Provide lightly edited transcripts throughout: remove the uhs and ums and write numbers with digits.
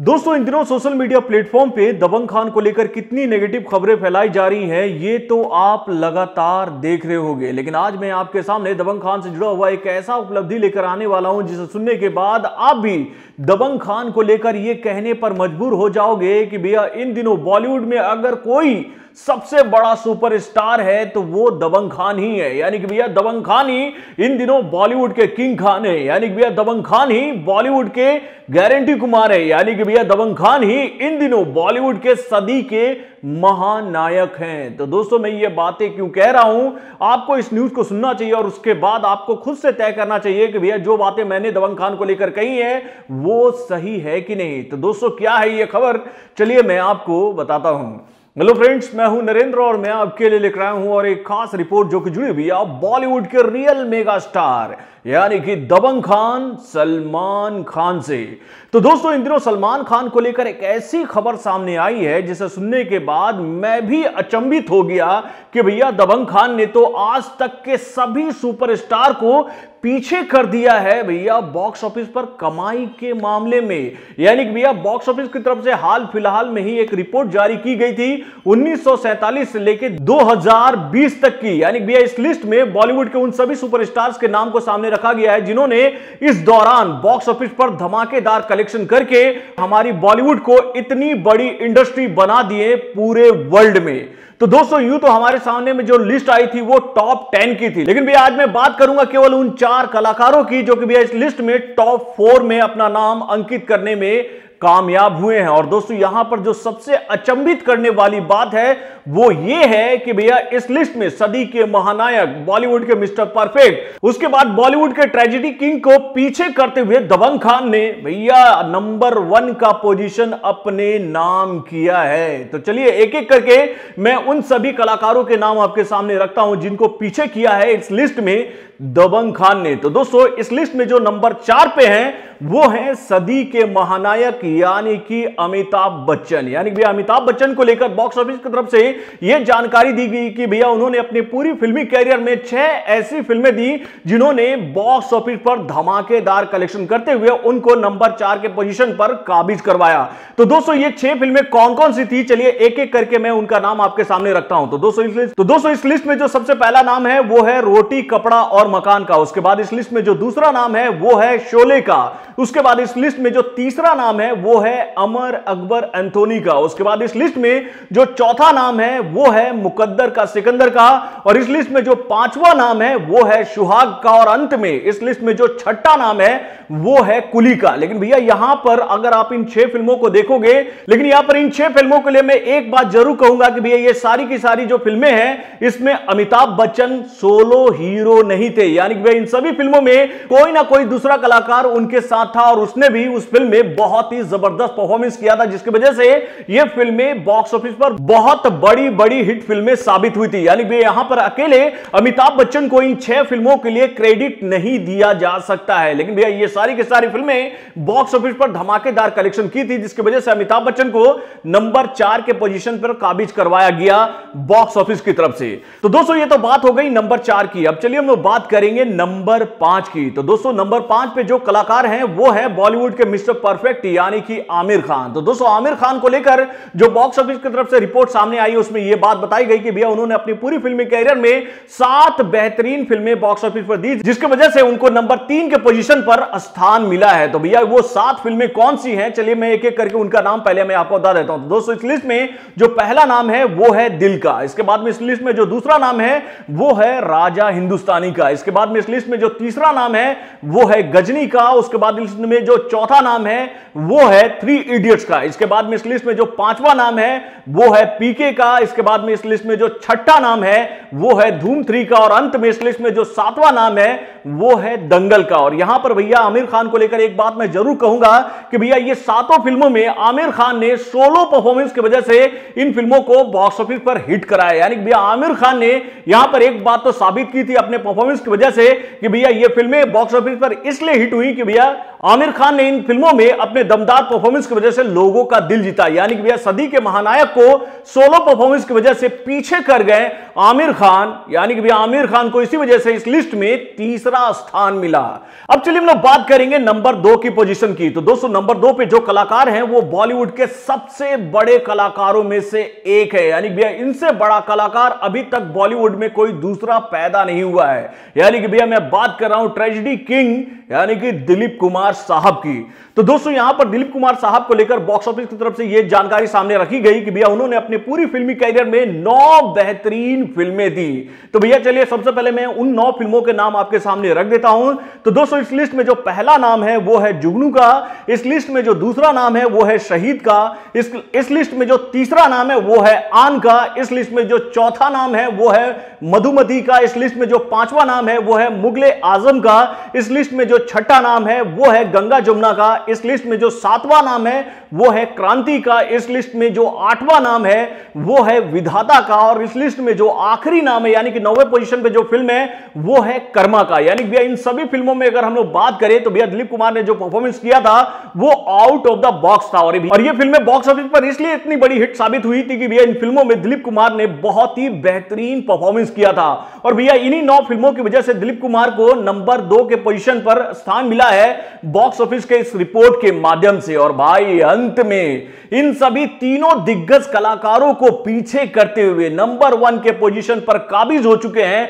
दोस्तों इन दिनों social media platform पे दबंग खान को लेकर कितनी नेगेटिव खबरें फैलाई जा रही हैं ये तो आप लगातार देख रहे होंगे, लेकिन आज मैं आपके सामने दबंग खान से जुड़ा हुआ एक ऐसा उपलब्धि लेकर आने वाला हूं जिसे सुनने के बाद आप भी दबंग खान को लेकर ये कहने पर मजबूर हो जाओगे कि भैया इन दिनों बॉलीवुड में अगर कोई सबसे बड़ा सुपरस्टार है तो वो दबंग खान ही है। यानी कि भैया दबंग खान ही इन दिनों बॉलीवुड के किंग खान है। यानी कि भैया दबंग खान ही बॉलीवुड के गारंटी कुमार है। यानी कि भैया दबंग खान ही इन दिनों बॉलीवुड के सदी के महानायक हैं। तो दोस्तों मैं ये बातें क्यों कह रहा हूं, आपको इस न्यूज को सुनना चाहिए और उसके बाद आपको खुद से तय करना चाहिए कि भैया जो बातें मैंने दबंग खान को लेकर कही है वो सही है कि नहीं। तो दोस्तों क्या है ये खबर, चलिए मैं आपको बताता हूं। हेलो फ्रेंड्स, मैं हूं नरेंद्र और मैं आपके लिए लेकर आया हूं और एक खास रिपोर्ट जो कि जुड़ी हुई है बॉलीवुड के रियल मेगा स्टार यानी कि दबंग खान सलमान खान से। तो दोस्तों इन दिनों सलमान खान को लेकर एक ऐसी खबर सामने आई है जिसे सुनने के बाद मैं भी अचंभित हो गया कि भैया दबंग खान ने तो आज तक के सभी सुपरस्टार को पीछे कर दिया है भैया बॉक्स ऑफिस पर कमाई के मामले में। यानी कि भैया बॉक्स ऑफिस की तरफ से हाल फिलहाल में ही एक रिपोर्ट जारी की गई थी 1947 से लेकर 2020 तक की। यानी भैया इस लिस्ट में बॉलीवुड के उन सभी सुपरस्टार्स के नाम को सामने रखा गया है जिन्होंने इस दौरान बॉक्स ऑफिस पर धमाकेदार कलेक्शन करके हमारी बॉलीवुड को इतनी बड़ी इंडस्ट्री बना दिए पूरे वर्ल्ड में। तो दोस्तों यूं तो हमारे सामने में जो लिस्ट आई थी वो टॉप 10 की थी, लेकिन भैया आज मैं बात करूंगा केवल उन 4 कलाकारों की जो कि भैया इस लिस्ट में टॉप 4 में अपना नाम अंकित करने में कामयाब हुए हैं। और दोस्तों यहां पर जो सबसे अचंभित करने वाली बात है वो ये है कि भैया इस लिस्ट में सदी के महानायक बॉलीवुड के मिस्टर परफेक्ट, उसके बाद बॉलीवुड के ट्रेजेडी किंग को पीछे करते हुए दबंग खान ने भैया नंबर 1 का पोजीशन अपने नाम किया है। तो चलिए एक एक करके मैं उन सभी कलाकारों के नाम आपके सामने रखता हूं जिनको पीछे किया है इस लिस्ट में दबंग खान ने। तो दोस्तों इस लिस्ट में जो नंबर 4 पे है वो है सदी के महानायक यानी कि अमिताभ बच्चन। यानी कि भैया अमिताभ बच्चन को लेकर बॉक्स ऑफिस की तरफ से यह जानकारी दी गई कि भैया उन्होंने अपने पूरी फिल्मी कैरियर में 6 ऐसी फिल्में दी जिन्होंने बॉक्स ऑफिस पर धमाकेदार कलेक्शन करते हुए उनको नंबर 4 के पोजीशन पर काबिज करवाया। तो दोस्तों ये 6 फिल्में कौन कौन सी थी, चलिए एक एक करके मैं उनका नाम आपके सामने रखता हूं। तो दोस्तों इस लिस्ट में जो सबसे पहला नाम है वो है रोटी कपड़ा और मकान का। उसके बाद इस लिस्ट में जो दूसरा नाम है वो है शोले का। उसके बाद इस लिस्ट में जो तीसरा नाम है वो है अमर अकबर एंथोनी का। उसके बाद इस लिस्ट में जो चौथा नाम है वो है मुकद्दर का सिकंदर का। और इस लिस्ट में जो 5वां नाम है वो है सुहाग का। और अंत में इस लिस्ट में जो छठा नाम है वो है कुली का। लेकिन भैया यहां पर अगर आप इन 6 फिल्मों को देखोगे, लेकिन यहां पर इन 6 फिल्मों के लिए मैं एक बात जरूर कहूंगा कि भैया ये सारी की सारी जो फिल्में हैं इसमें अमिताभ बच्चन सोलो हीरो नहीं थे। यानी कि भैया इन सभी फिल्मों में कोई ना कोई दूसरा कलाकार उनके साथ था और उसने भी उस फिल्म में बहुत ही जबरदस्त परफॉर्मेंस किया था, जिसकी वजह से ये फिल्में बॉक्स ऑफिस पर बहुत बड़ी हिट फिल्में साबित हुई थी। यानी कि यहां पर अकेले अमिताभ बच्चन को इन 6 फिल्मों के लिए क्रेडिट नहीं दिया जा सकता है। लेकिन भैया ये सारी की सारी फिल्में बॉक्स ऑफिस पर धमाकेदार कलेक्शन की थी, जिसकी वजह से अमिताभ बच्चन को नंबर 4 के पोजीशन पर काबिज करवाया गया बॉक्स ऑफिस की तरफ से। तो दोस्तों ये तो बात हो गई नंबर 4 की। अब चलिए हम लोग बात करेंगे नंबर 5 की। तो दोस्तों नंबर 5 पे जो कलाकार हैं वो है बॉलीवुड के मिस्टर परफेक्ट यानी कि आमिर खान। तो दोस्तों आमिर खान को लेकर जो बॉक्स ऑफिस की तरफ से रिपोर्ट सामने आई उसमें यह बात बताई गई कि भैया उन्होंने अपनी पूरी फिल्मी कैरियर में 7 बेहतरीन फिल्में बॉक्स ऑफिस पर दी, जिसकी वजह से उनको नंबर 3 के पोजीशन पर स्थान मिला है। तो भैया वो 7 फिल्में कौन सी हैं, चलिए मैं एक एक करके उनका नाम पहले मैं आपको बता देता हूं। तो दोस्तों इस लिस्ट में जो पहला नाम है वो है दिल का। इसके बाद में इस लिस्ट में जो दूसरा नाम है वो है राजा हिंदुस्तानी का। इसके बाद में इस लिस्ट में जो तीसरा नाम है वो है गजनी का। उसके बाद इस लिस्ट में जो चौथा नाम है वो है 3 इडियट्स का। इसके बाद में इस लिस्ट में जो 5वां नाम है वो है पीके का। इसके बाद में इस लिस्ट में जो 6ठा नाम है वो है धूम 3 का। और अंत में इस लिस्ट में जो 7वां नाम है वो है दंगल का। और यहां पर भैया आमिर खान को लेकर एक बात मैं जरूर कहूंगा कि भैया ये 7 फिल्मों में आमिर खान ने सोलो परफॉर्मेंस की वजह से इन फिल्मों को बॉक्स ऑफिस पर हिट कराया। यानी कि भैया आमिर खान ने यहां पर एक बात तो साबित की थी अपने परफॉर्मेंस की वजह से कि भैया ये फिल्में बॉक्स ऑफिस पर इसलिए हिट हुई कि भैया आमिर खान ने इन फिल्मों में अपने दमदार शानदार परफॉर्मेंस की वजह से लोगों का दिल जीता। यानी कि भैया सदी के महानायक को सोलो परफॉर्मेंस की वजह से पीछे कर गए आमिर खान। यानी कि भैया आमिर खान को इसी वजह से इस लिस्ट में तीसरा स्थान मिला। अब चलिए हम लोग बात करेंगे नंबर 2 की पोजीशन की। तो दोस्तों नंबर 2 पे जो कलाकार हैं वो बॉलीवुड के सबसे बड़े कलाकारों में से एक है। यानी भैया इनसे बड़ा कलाकार अभी तक बॉलीवुड में कोई दूसरा पैदा नहीं हुआ है। यानी कि भैया मैं बात कर रहा हूं ट्रेजेडी किंग यानी कि दिलीप कुमार साहब की। तो दोस्तों यहां पर दिलीप कुमार साहब को लेकर बॉक्स ऑफिस की तरफ से यह जानकारी सामने रखी गई कि भैया उन्होंने अपने पूरी फिल्मी कैरियर में 9 बेहतरीन फिल्में दी। तो भैया चलिए सबसे पहले मैं उन 9 फिल्मों के नाम आपके सामने रख देता हूं। तो दोस्तों इस लिस्ट में जो पहला नाम है वो है जुगनू का, इस लिस्ट में जो दूसरा नाम है वो है शहीद का, इस लिस्ट में जो तीसरा नाम है वो है आन का, इस लिस्ट में जो चौथा नाम है वो है मधुमती का, इस लिस्ट में जो पांचवा नाम है वो है मुगले आजम का, इस लिस्ट में जो छठा नाम है वो है गंगा जमुना का, इस लिस्ट में जो सातवां नाम है वो है क्रांति का, इस लिस्ट में जो आठवां नाम है वो है विधाता का, और इस लिस्ट में जो आखिरी नाम है यानी कि 9वें पोजीशन पे जो फिल्म है वो है कर्मा का। यानी भैया इन सभी फिल्मों में अगर हम लोग बात करें तो भैया दिलीप कुमार ने जो परफॉर्मेंस किया था वो आउट ऑफ द बॉक्स था। और ये फिल्में बॉक्स ऑफिस पर इसलिए इतनी बड़ी हिट साबित हुई थी कि भैया इन फिल्मों में दिलीप कुमार ने बहुत ही बेहतरीन परफॉर्मेंस किया था। और भैया इन्हीं 9 फिल्मों की वजह से दिलीप कुमार को नंबर 2 के पोजीशन पर स्थान मिला है बॉक्स ऑफिस के इस रिपोर्ट के माध्यम से। और भाई अंत में इन सभी तीनों दिग्गज कलाकारों को पीछे करते हुए नंबर 1 के पोजीशन पर काबिज हो चुके हैं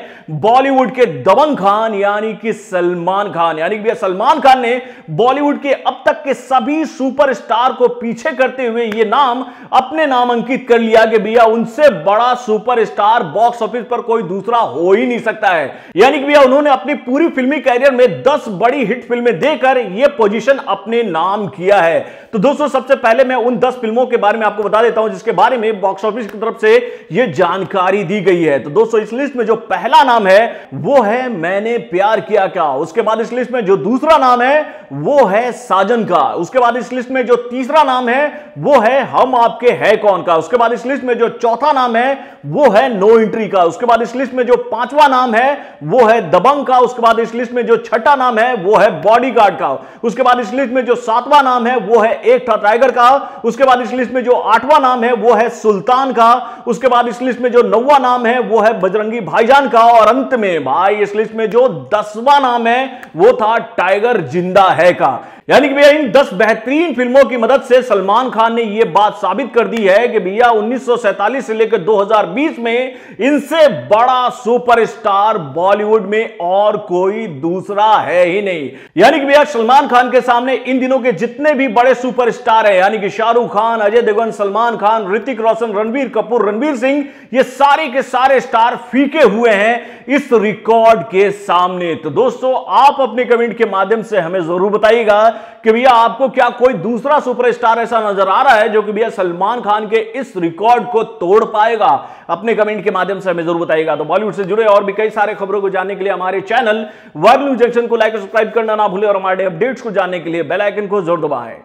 बॉलीवुड के दबंग खान यानी कि सलमान खान। यानी कि सलमान खान ने बॉलीवुड के अब तक के सभी सुपरस्टार को पीछे करते हुए यह नाम अपने नाम अंकित कर लिया कि भैया उनसे बड़ा सुपरस्टार बॉक्स ऑफिस पर कोई दूसरा हो ही नहीं सकता है। यानी कि भैया उन्होंने अपनी पूरी फिल्मी कैरियर में 10 बड़ी हिट फिल्में देकर यह पोजीशन अपने नाम किया है। तो दोस्तों सबसे पहले मैं उन 10 फिल्मों के बारे में आपको बता देता हूं जिसके बारे में बॉक्स ऑफिस की तरफ से यह जानकारी दी गई है। तो दोस्तों इस लिस्ट में जो पहला नाम है वो है मैंने प्यार किया का, उसके बाद इस लिस्ट में जो दूसरा नाम है वो है साजन का, उसके बाद इस लिस्ट में जो तीसरा नाम है वो है हम आपके है कौन का, उसके बाद इस लिस्ट में जो चौथा नाम है वो है नो एंट्री का, उसके बाद इस लिस्ट में जो पांचवा नाम है वो है दबंग का, उसके बाद इस लिस्ट में जो छठा नाम है वो है बॉडीगार्ड का, उसके बाद इस लिस्ट में जो सातवां नाम है वो है एक था टाइगर का, उसके बाद इस लिस्ट में जो आठवां नाम है वो है सुल्तान का, उसके बाद इस लिस्ट में जो नौवां नाम है वो है बजरंगी भाईजान का, और अंत में भाई इस लिस्ट में जो 10वां नाम है वो था टाइगर जिंदा है का। यानी कि भैया इन 10 बेहतरीन फिल्मों की मदद से सलमान खान ने यह बात साबित कर दी है कि भैया 1947 से लेकर 2020 में इनसे बड़ा सुपरस्टार बॉलीवुड में और कोई दूसरा है ही नहीं। यानी कि भैया सलमान खान के सामने इन दिनों के जितने भी बड़े सुपरस्टार हैं यानी कि शाहरुख खान, अजय देवगन, सलमान खान, ऋतिक रोशन, रणबीर कपूर, रणवीर सिंह, ये सारे के सारे स्टार फीके हुए हैं इस रिकॉर्ड के सामने। तो दोस्तों आप अपने कमेंट के माध्यम से हमें जरूर बताइएगा कि भैया आपको क्या कोई दूसरा सुपरस्टार ऐसा नजर आ रहा है जो कि भैया सलमान खान के इस रिकॉर्ड को तोड़ पाएगा। अपने कमेंट के माध्यम से हमें जरूर बताइएगा। तो बॉलीवुड से जुड़े और भी कई सारे खबरों को जानने के लिए हमारे चैनल वायरल न्यूज जंक्शन को लाइक और सब्सक्राइब करना ना भूलें, और हमारे अपडेट्स को जानने के लिए बेल आइकन को जरूर दबाएं।